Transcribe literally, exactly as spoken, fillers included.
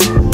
peace.